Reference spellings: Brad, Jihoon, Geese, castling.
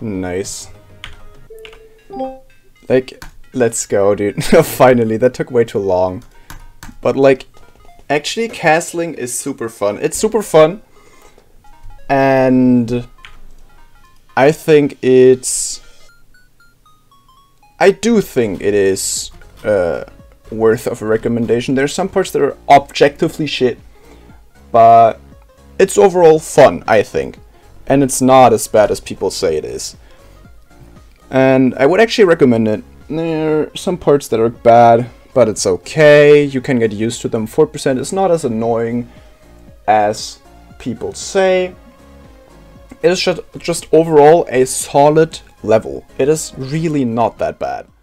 Nice. Like, let's go, dude. Finally, that took way too long. But like, actually castling is super fun. It's super fun. And I think it's... I do think it is worth of a recommendation. There's some parts that are objectively shit, but it's overall fun, I think. And it's not as bad as people say it is. And I would actually recommend it. There are some parts that are bad, but it's okay. You can get used to them. 4% is not as annoying as people say. It is just overall a solid level. It is really not that bad.